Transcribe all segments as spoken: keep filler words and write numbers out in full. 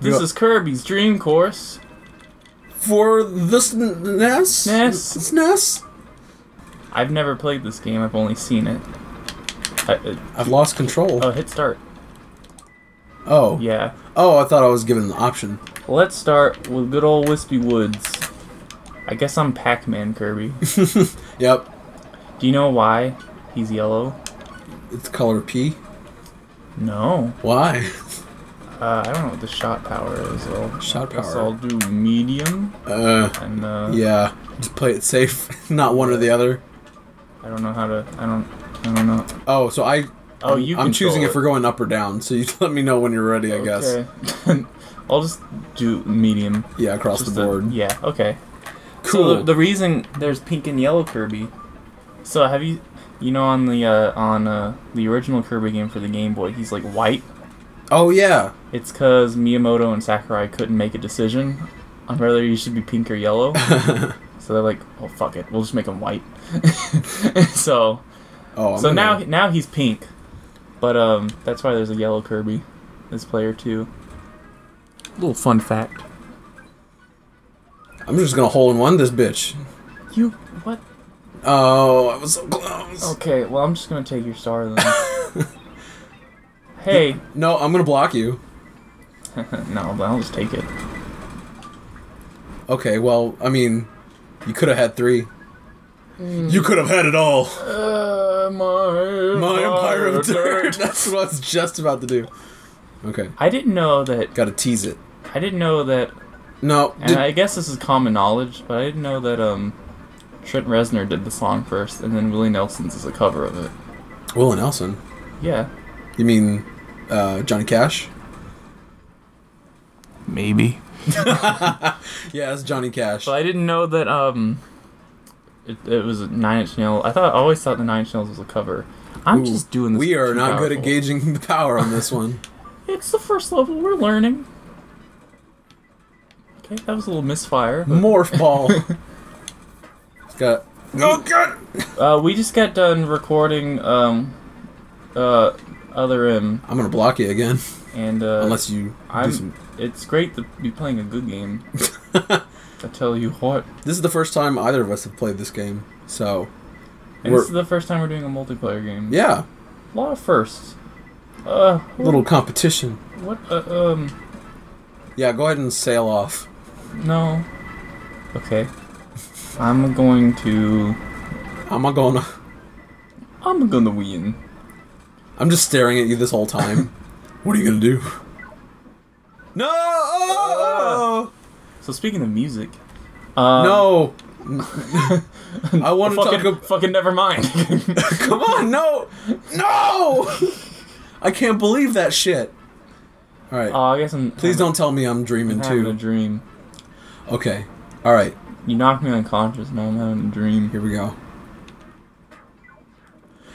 This yeah. is Kirby's Dream Course. For this N E S? N E S? This N E S? I've never played this game. I've only seen it. I, uh, I've lost control. Oh, hit start. Oh. Yeah. Oh, I thought I was given the option. Let's start with good old Wispy Woods. I guess I'm Pac-Man Kirby. Yep. Do you know why he's yellow? It's color P? No. Why? Uh, I don't know what the shot power is. I'll, shot power. I'll do medium. Uh, and, uh. Yeah. Just play it safe. Not one or the other. I don't know how to. I don't. I don't know. Oh, so I. Oh, you. I'm choosing it. If we're going up or down. So you let me know when you're ready. I okay. guess. I'll just do medium. Yeah, across just the board. A, yeah. Okay. Cool. So the, the reason there's pink and yellow Kirby. So have you, you know, on the uh, on uh, the original Kirby game for the Game Boy, he's like white. Oh yeah. It's because Miyamoto and Sakurai couldn't make a decision on whether you should be pink or yellow. So they're like, oh fuck it, we'll just make him white. so, oh, so gonna... now now he's pink, but um, that's why there's a yellow Kirby, this player too. Little fun fact. I'm just gonna hole in one this bitch. You what? Oh, I was so close. Okay, well I'm just gonna take your star then. Hey. No, I'm gonna block you. No, but I'll just take it. Okay, well, I mean, you could have had three. Mm. You could have had it all. Uh, my my empire of dirt. dirt. That's what I was just about to do. Okay. I didn't know that. Gotta tease it. I didn't know that. No. And did... I guess this is common knowledge, but I didn't know that um, Trent Reznor did the song first, and then Willie Nelson's is a cover of it. Willie Nelson? Yeah. You mean uh, Johnny Cash? Maybe. Yeah, it's Johnny Cash. But I didn't know that um, it, it was a Nine Inch Nails. I thought I always thought the Nine Inch Nails was a cover. I'm Ooh, just doing this. We are not powerful. Good at gauging the power on this one. It's the first level. We're learning. Okay, that was a little misfire. But... Morph ball. Got. Oh God. Uh, we just got done recording. Um. Uh. Other M. I'm gonna block you again. And uh, unless you, I'm. Do some... It's great to be playing a good game. I tell you what. This is the first time either of us have played this game, so. And we're... this is the first time we're doing a multiplayer game. Yeah. A lot of firsts. Uh. What... Little competition. What? Uh, um. Yeah. Go ahead and sail off. No. Okay. I'm going to. I'm gonna. I'm gonna win. I'm just staring at you this whole time. What are you gonna do? No! Uh, so speaking of music, um, no. I want to talk. Ab fucking never mind. Come on, no, no! I can't believe that shit. All right. Oh, uh, I guess I'm. Please I'm, don't tell me I'm dreaming I'm having too. A dream. Okay. All right. You knocked me unconscious. Now I'm having a dream. Here we go.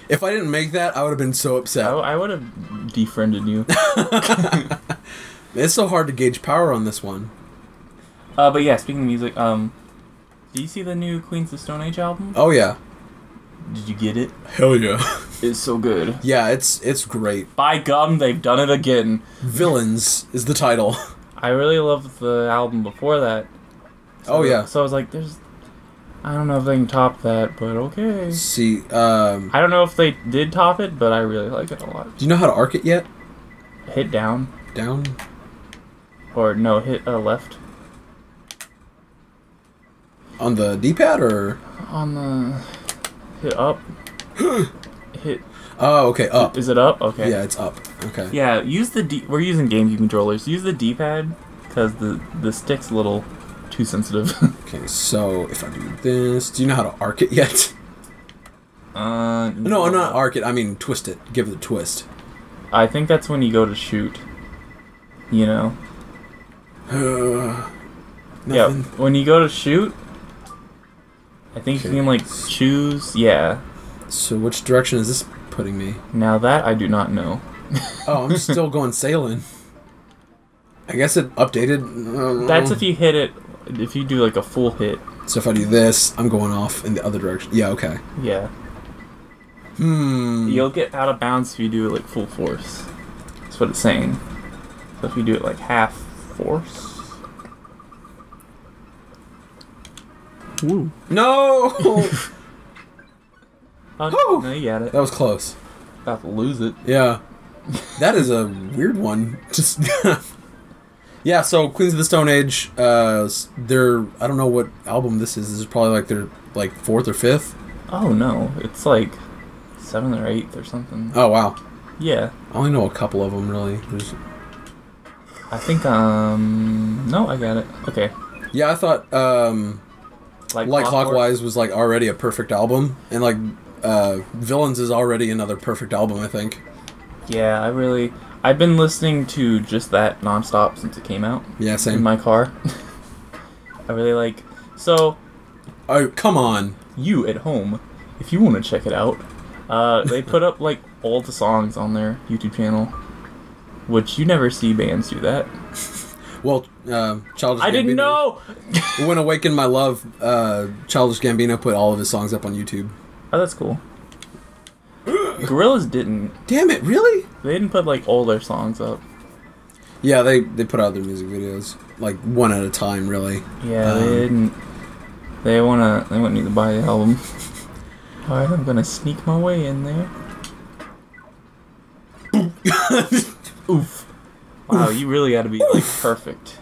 If I didn't make that, I would have been so upset. I, I would have defriended you. It's so hard to gauge power on this one. Uh, but yeah, speaking of music, um, did you see the new Queens of the Stone Age album? Oh yeah. Did you get it? Hell yeah. It's so good. Yeah, it's it's great. By gum, they've done it again. Villains is the title. I really loved the album before that. So, oh yeah. So I was like, there's. I don't know if they can top that, but okay. See, um... I don't know if they did top it, but I really like it a lot. Do you know how to arc it yet? Hit down. Down? Or, no, hit uh, left. On the D-pad, or...? On the... Hit up. Hit... Oh, okay, up. Is it up? Okay. Yeah, it's up. Okay. Yeah, use the D... We're using GameCube controllers. Use the D-pad, because the, the stick's a little... Too sensitive. Okay, so if I do this, do you know how to arc it yet? Uh, no, no, not arc it. I mean, twist it. Give it a twist. I think that's when you go to shoot. You know. Uh, yeah, when you go to shoot, I think okay. you can like choose. Yeah. So which direction is this putting me? Now that I do not know. Oh, I'm still going sailing. I guess it updated. That's if you hit it. If you do like a full hit. So if I do this, I'm going off in the other direction. Yeah, okay. Yeah. Hmm. You'll get out of bounds if you do it like full force. That's what it's saying. So if you do it like half force. Woo. No! Oh, no, you got it. That was close. About to lose it. Yeah. That is a weird one. Just yeah, so Queens of the Stone Age, uh, they're, I don't know what album this is. This is probably like their like fourth or fifth. Oh, no. It's like seventh or eighth or something. Oh, wow. Yeah. I only know a couple of them, really. There's... I think, um... no, I got it. Okay. Yeah, I thought, um... Like, like Clockwise was like already a perfect album, and like uh, Villains is already another perfect album, I think. Yeah, I really I've been listening to just that nonstop since it came out. Yeah, same. In my car. I really like so. Oh, come on! You at home, if you want to check it out, uh, they put up like all the songs on their YouTube channel, which you never see bands do that. Well, uh, Childish Gambino. I didn't know! When Awaken My Love, uh, Childish Gambino put all of his songs up on YouTube. Oh, that's cool. Gorillaz didn't. Damn it, really? They didn't put, like, all their songs up. Yeah, they, they put out their music videos. Like, one at a time, really. Yeah, um, they didn't. They wanna. They wouldn't need to buy the album. Alright, I'm gonna sneak my way in there. Oof. Wow, Oof. You really gotta be, like, Oof. perfect.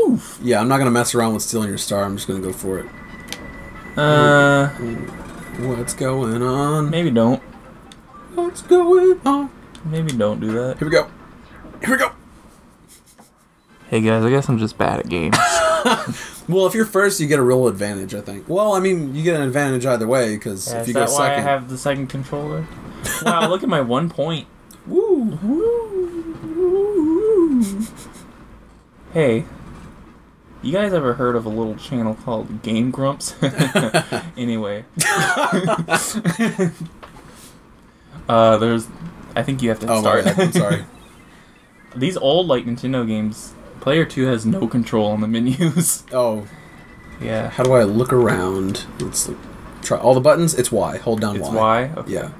Oof. Yeah, I'm not gonna mess around with stealing your star. I'm just gonna go for it. Uh... What's going on? Maybe don't. What's going on? Maybe don't do that. Here we go. Here we go! Hey guys, I guess I'm just bad at games. Well, if you're first, you get a real advantage, I think. Well, I mean, you get an advantage either way, because yeah, if you go second... Is that why I have the second controller? Wow, look at my one point. Woo! Woo! Hey, you guys ever heard of a little channel called Game Grumps? Anyway. uh, there's... I think you have to oh, start. Oh, I'm sorry. These old, like, Nintendo games, player two has no control on the menus. Oh. Yeah. How do I look around? Let's look, try all the buttons. It's Y. Hold down it's Y. It's Y? Okay. Yeah.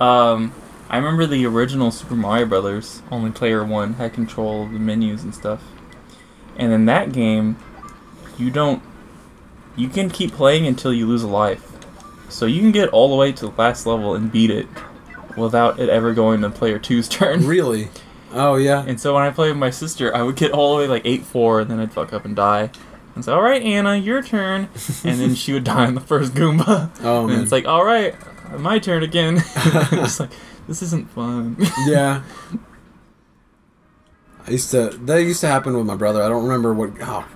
Um... I remember the original Super Mario Brothers, only player one had control of the menus and stuff. And in that game, you don't... You can keep playing until you lose a life. So you can get all the way to the last level and beat it without it ever going to player two's turn. Really? Oh, yeah. And so when I played with my sister, I would get all the way like eight four, and then I'd fuck up and die. And say, alright, Anna, your turn. And then she would die on the first Goomba. Oh, and man. It's like, alright, my turn again. It's like... This isn't fun. Yeah. I used to... That used to happen with my brother. I don't remember what... Oh,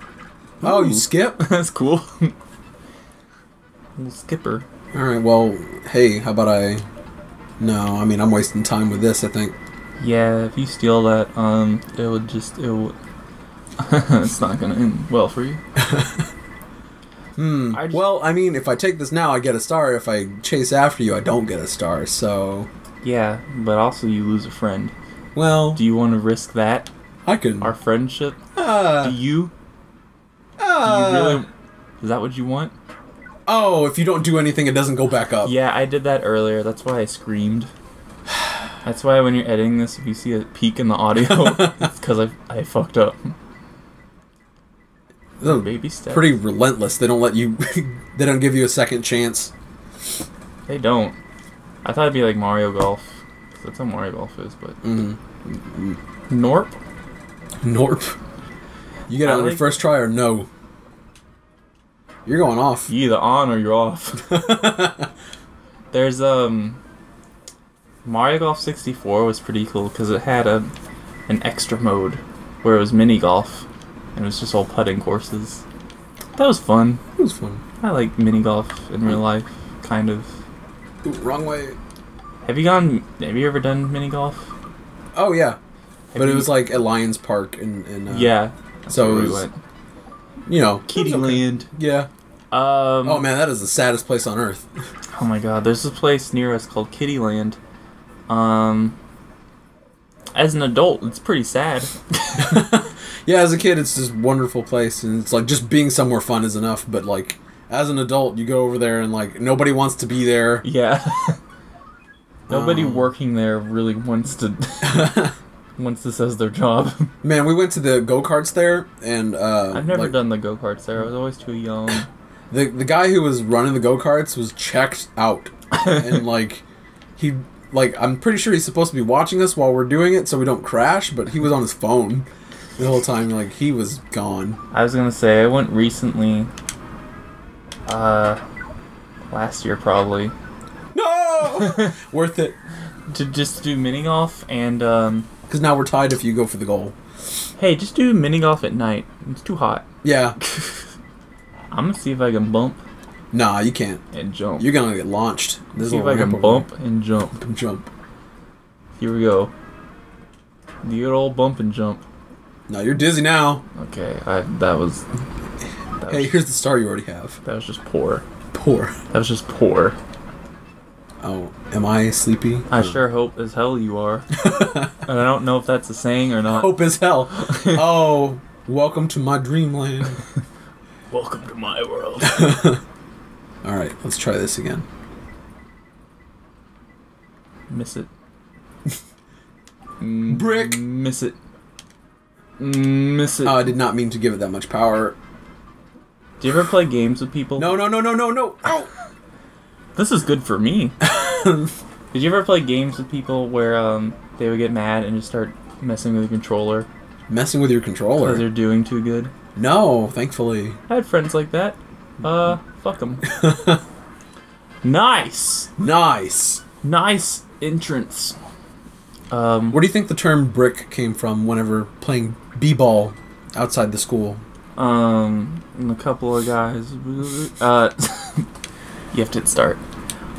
oh you skip? That's cool. Little skipper. Alright, well, hey, how about I... No, I mean, I'm wasting time with this, I think. Yeah, if you steal that, um, it would just... It would... It's not gonna end well for you. Hmm. I just... Well, I mean, if I take this now, I get a star. If I chase after you, I don't get a star, so... Yeah, but also you lose a friend. Well... Do you want to risk that? I could... Our friendship? Uh... Do you? Uh... Do you really... Is that what you want? Oh, if you don't do anything, it doesn't go back up. Yeah, I did that earlier. That's why I screamed. That's why when you're editing this, if you see a peak in the audio, it's because I, I fucked up. Baby steps. Pretty relentless. They don't let you... They don't give you a second chance. They don't. I thought it'd be like Mario Golf. That's how Mario Golf is, but... Mm. Norp? Norp. You get it I on like... your first try or no? You're going off. You're either on or you're off. There's, um... Mario Golf sixty-four was pretty cool because it had a an extra mode where it was mini-golf and it was just all putting courses. That was fun. It was fun. I like mini-golf in real life, kind of. Ooh, wrong way. Have you gone? Have you ever done mini golf? Oh yeah, have but you, it was like at Lions Park and and uh, yeah. So it was, we went. You know, Kittieland. Okay. Yeah. Um, oh man, that is the saddest place on earth. Oh my god, there's a place near us called Kittieland. Um, as an adult, it's pretty sad. Yeah, as a kid, it's this wonderful place, and it's like just being somewhere fun is enough, but like. As an adult, you go over there and, like, nobody wants to be there. Yeah. Nobody um, working there really wants to once this has their job. Man, we went to the go-karts there, and uh, I've never like, done the go-karts there. I was always too young. the The guy who was running the go-karts was checked out, and like he like I'm pretty sure he's supposed to be watching us while we're doing it, so we don't crash. But he was on his phone the whole time. Like he was gone. I was gonna say I went recently, uh, last year probably. No, worth it. To just do mini golf and um. Because now we're tied if you go for the goal. Hey, just do mini golf at night. It's too hot. Yeah. I'm gonna see if I can bump. Nah, you can't. And jump. You're gonna get launched. This see if I can bump over. and jump. And jump. Here we go. The good old bump and jump. No, you're dizzy now. Okay, I that was. That hey, was, here's the star you already have. That was just poor. Poor. That was just poor. Oh, am I sleepy? I sure hope as hell you are. And I don't know if that's a saying or not. Hope as hell. Oh, welcome to my dreamland. Welcome to my world. Alright, let's try this again. Miss it. Brick! Miss it. Miss it. Oh, I did not mean to give it that much power. Do you ever play games with people? No, no, no, no, no, no! Ow! This is good for me. Did you ever play games with people where um, they would get mad and just start messing with your controller? Messing with your controller? Because they're doing too good? No, thankfully. I had friends like that. Uh, fuck them. Nice! Nice! Nice entrance. Um, Where do you think the term brick came from whenever playing b-ball outside the school? Um, and a couple of guys... Uh... You have to hit start.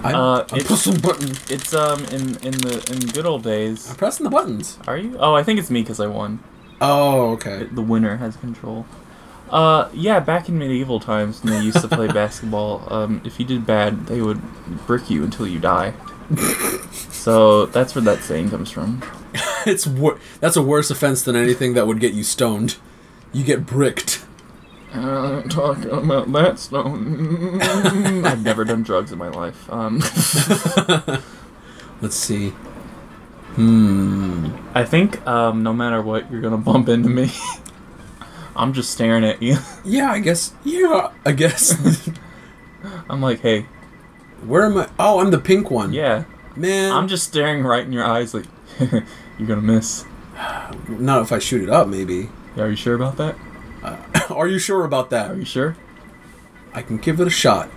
I'm, uh, I'm pressing the button. It's um in in the in good old days. I'm pressing the buttons. Are you? Oh, I think it's me because I won. Oh, okay. The winner has control. Uh, yeah. Back in medieval times, when they used to play basketball, um, if you did bad, they would brick you until you die. So that's where that saying comes from. It's wor that's a worse offense than anything that would get you stoned. You get bricked. Uh, talk about that stone. I've never done drugs in my life. Um, Let's see. Hmm. I think um, no matter what, you're gonna bump into me. I'm just staring at you. Yeah, I guess. Yeah, I guess. I'm like, hey, where am I? Oh, I'm the pink one. Yeah, man. I'm just staring right in your eyes, like you're gonna miss. Not if I shoot it up, maybe. Are you sure about that? Are you sure about that? Are you sure? I can give it a shot.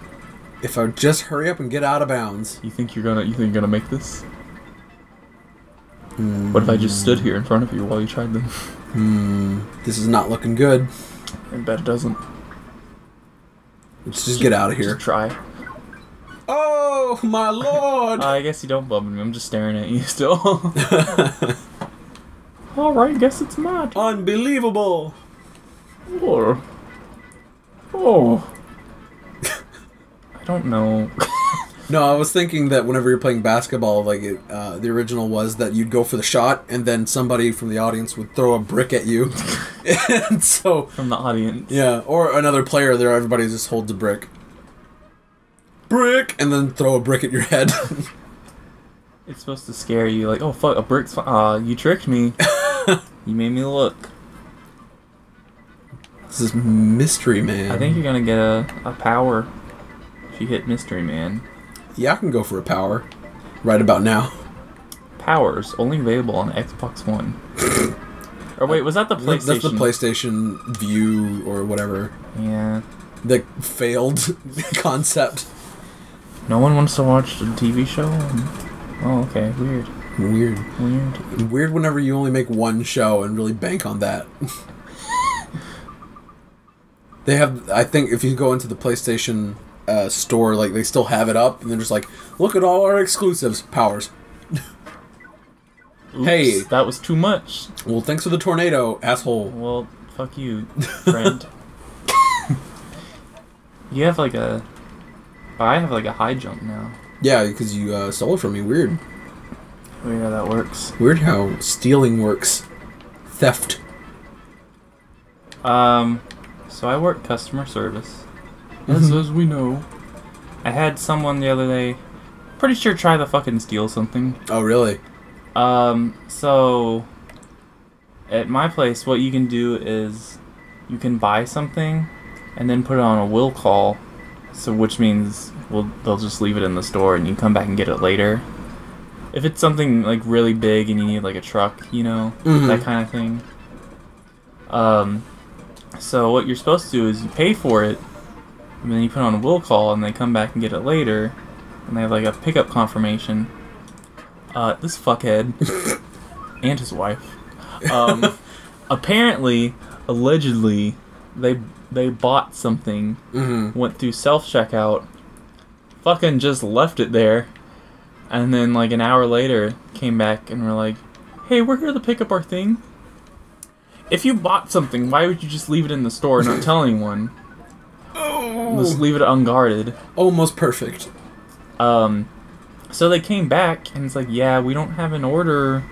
If I just hurry up and get out of bounds. You think you're gonna you think you're gonna make this? Mm. What if I just stood here in front of you while you tried them? Hmm. This is not looking good. I bet it doesn't. Let's just, just get out of here. Just try. Oh my lord! uh, I guess you don't bump me, I'm just staring at you still. Alright, guess it's mad. Unbelievable! Oh. Oh. I don't know. No, I was thinking that whenever you're playing basketball, like it, uh, the original was that you'd go for the shot, and then somebody from the audience would throw a brick at you. And so from the audience, yeah, or another player there, everybody just holds a brick, brick, and then throw a brick at your head. It's supposed to scare you, like, oh fuck, a brick's fine. Uh, you tricked me. You made me look. This is Mystery Man. I think you're gonna get a, a power if you hit Mystery Man. Yeah, I can go for a power. Right about now. Powers, only available on Xbox One. Or wait, was that the PlayStation? That's the PlayStation View or whatever. Yeah. The failed concept. No one wants to watch a T V show? Oh, okay, weird. Weird. Weird. Weird whenever you only make one show and really bank on that. They have, I think, if you go into the PlayStation uh, store, like they still have it up, and they're just like, "Look at all our exclusives, powers." Oops, hey, that was too much. Well, thanks for the tornado, asshole. Well, fuck you, friend. You have like a, I have like a high jump now. Yeah, because you uh, stole it from me. Weird. Weird how that works. Weird how stealing works. Theft. Um. So I work customer service, as, as we know. I had someone the other day, pretty sure try to fucking steal something. Oh, really? Um, so at my place, what you can do is you can buy something and then put it on a will call, so which means we'll, they'll just leave it in the store and you can come back and get it later. If it's something like really big and you need like a truck, you know, mm-hmm. that kind of thing. Um, so what you're supposed to do is you pay for it, and then you put on a will call, and they come back and get it later, and they have like a pickup confirmation. Uh, this fuckhead and his wife, um, apparently, allegedly, they they bought something, mm-hmm. went through self checkout, fucking just left it there. And then, like, an hour later, came back and were like, hey, we're here to pick up our thing. If you bought something, why would you just leave it in the store and not tell anyone? Oh! Just leave it unguarded. Almost perfect. Um, so they came back, and it's like, yeah, we don't have an order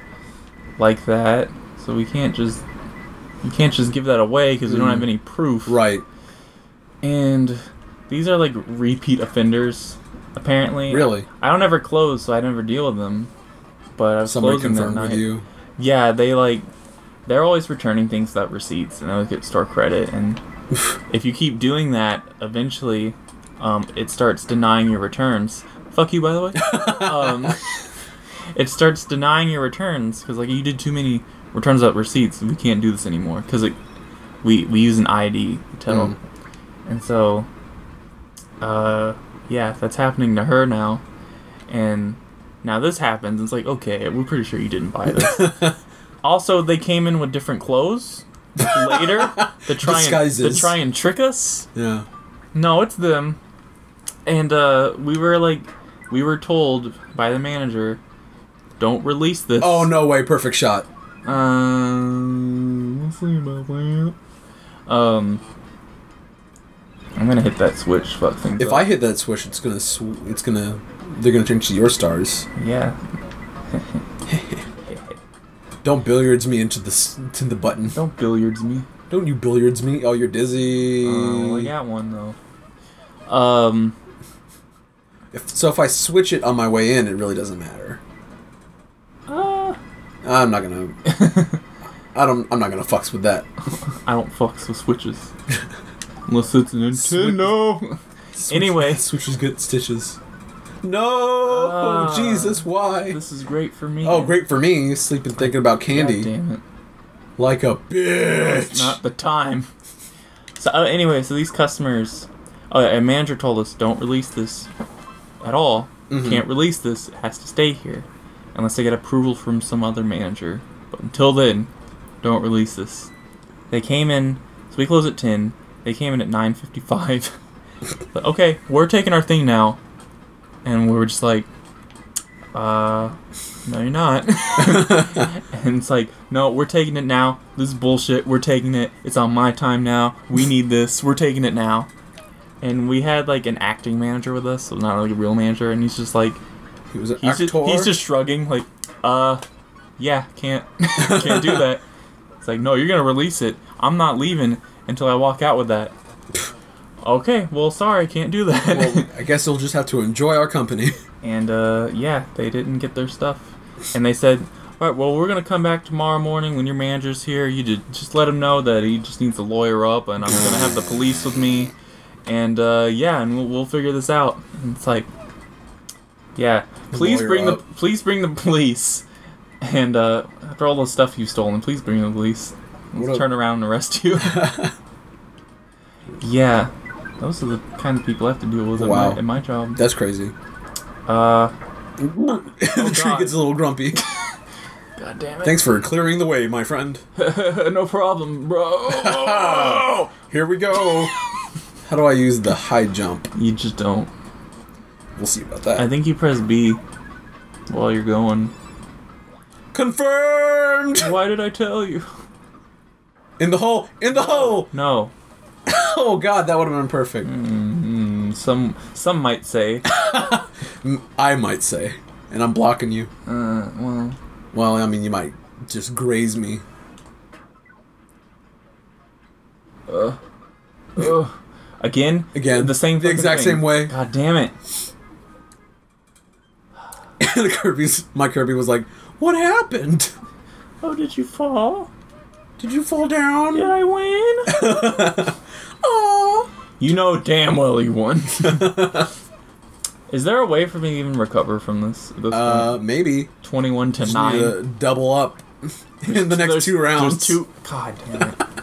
like that, so we can't just, you can't just give that away because mm. we don't have any proof. Right. And these are, like, repeat offenders. Apparently, really, I don't ever close, so I never deal with them. But I've somebody confirmed with you. Yeah, they like they're always returning things without receipts, and they get store credit. And if you keep doing that, eventually, um, it starts denying your returns. Fuck you, by the way. um, it starts denying your returns because like you did too many returns without receipts. We can't do this anymore because we we use an I D to tell them, mm. and so. Uh, Yeah, that's happening to her now. And now this happens. It's like, okay, we're pretty sure you didn't buy this. Also, they came in with different clothes later to try, and, to try and trick us. Yeah. No, it's them. And uh, we were like, we were told by the manager, don't release this. Oh, no way. Perfect shot. Um, let's see about that. Um... I'm gonna hit that switch. Fuck things. If up. I hit that switch, it's gonna. Sw it's gonna. They're gonna change to your stars. Yeah. Don't billiards me into the to the button. Don't billiards me. Don't you billiards me? Oh, you're dizzy. Oh, uh, I got one though. Um. If, so if I switch it on my way in, it really doesn't matter. Uh. I'm not gonna. I don't. I'm not gonna fucks with that. I don't fucks with switches. Unless it's Nintendo. Switch. Switch. Anyway, switches get stitches. No, uh, Jesus, why? This is great for me. Oh, great for me. Sleeping thinking about candy. God damn it. Like a bitch. It's not the time. So uh, anyway, so these customers, uh, a manager told us, don't release this at all. Mm-hmm. Can't release this. It has to stay here, unless they get approval from some other manager. But until then, don't release this. They came in. So we close at ten. They came in at nine fifty-five. But okay, we're taking our thing now. And we were just like, uh, no, you're not. And it's like, no, we're taking it now. This is bullshit. We're taking it. It's on my time now. We need this. We're taking it now. And we had, like, an acting manager with us, so not like a real manager. And he's just like, he was an he's, just, he's just shrugging, like, uh, yeah, can't, can't do that. It's like, no, you're going to release it. I'm not leaving until I walk out with that. Okay, well, sorry, can't do that. Well, I guess you'll just have to enjoy our company. And, uh, yeah, they didn't get their stuff. And they said, all right, well, we're going to come back tomorrow morning when your manager's here. You just let him know that he just needs a lawyer up, and I'm going to have the police with me. And, uh, yeah, and we'll, we'll figure this out. And it's like, yeah, please bring the, please bring the police. And uh, after all the stuff you've stolen, please bring the police. Let's turn around and arrest you. Yeah. Those are the kind of people I have to deal with wow. at, my, at my job. That's crazy. Uh, oh the tree gets a little grumpy. God damn it. Thanks for clearing the way, my friend. No problem, bro. Here we go. How do I use the high jump? You just don't. We'll see about that. I think you press B while you're going. Confirmed! Why did I tell you? In the hole! In the hole! No. Oh god, that would have been perfect. Mm-hmm. Some some might say. I might say. And I'm blocking you. Uh, well... Well, I mean, you might just graze me. Uh, uh, again? Again. The same The exact thing. Same way. God damn it. And Kirby's, my Kirby was like, what happened? Oh, did you fall? Did you fall down? Did I win? Aww. You know damn well you won. Is there a way for me to even recover from this? this uh, point? Maybe. twenty-one to nine. Double up in the next two rounds. There's two. God damn it.